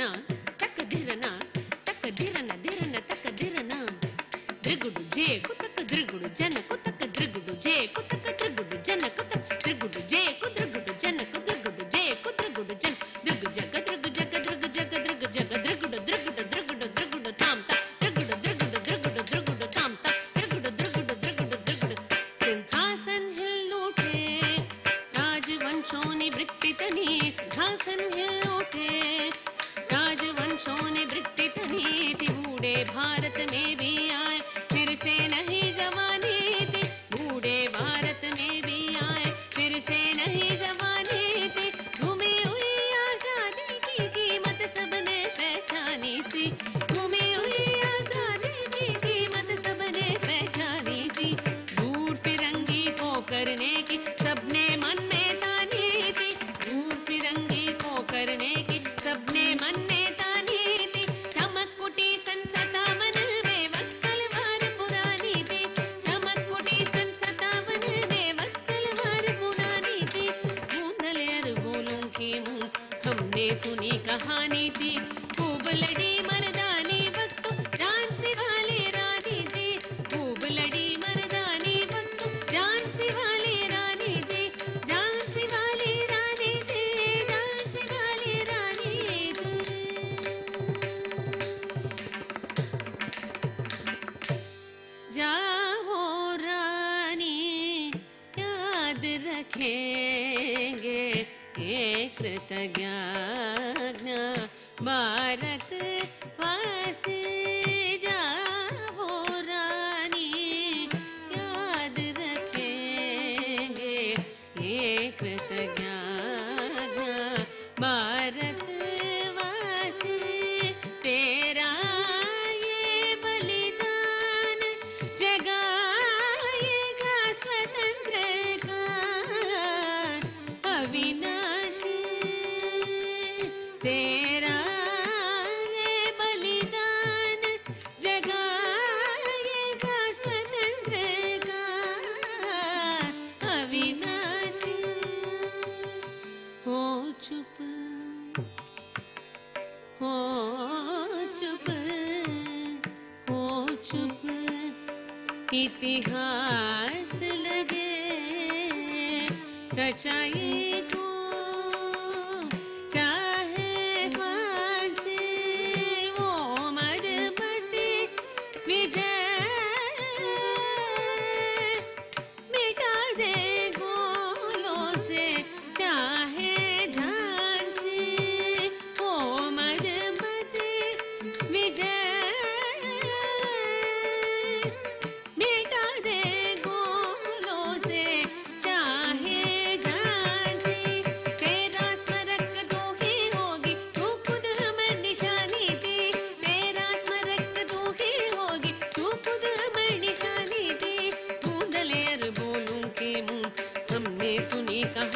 तक धीरना धीरना तक धीरना द्रिगुडु जे को तक द्रिगुडु जन को तक द्रिगुडु जे को तक द्रिगुडु जन को तक द्रिगुडु जे को द्रिगुडु जन को द्रिगुडु जे को द्रिगुडु जन द्रिगु जग द्रिगु जग द्रिगु जग द्रिगु जग द्रिगुडु द्रिगुडु द्रिगुडु द्रिगुडु ताम ता द्रिगुडु द्रिगुडु द्रिगुडु द्रिगुडु ताम ता द्रिगुडु द्रिगुडु द्रिगुडु द्रिगुडु सिंहासन हिल उठे राजवंशोनि वृत्तितनि सिंहासन हिल उठे राजवंशोनि वृत्तितनि बूढ़े भारत में भी आए फिर से नहीं जवानी थी बूढ़े भारत में भी आए फिर से नहीं जवानी थी घूमी हुई आजादी की कीमत सबने पहचानी थी घूमी हुई आजादी की कीमत सबने पहचानी थी दूर फिरंगी को करने की सबने मन में तानी थी दूर फिरंगी को करने की सबने मन में सुनी कहानी थी खूब लड़ी मर्दानी वक्त जान से वाले रानी थी खूब लड़ी मर्दानी वक्त जान से वाले रानी थी जान से वाले रानी थी जान से वाले रानी थी जाओ रानी याद रखेंगे कृतज्ञ भारत वास जाओ रानी याद रखेंगे ये कृतज्ञ भारत वास तेरा ये बलिदान जगाएगा स्वतंत्र का अविनाश तेरा ये बलिदान जगाएगा स्वतंत्र का अविनाश हो चुप इतिहास लगे सच्चाई को सुनी कहा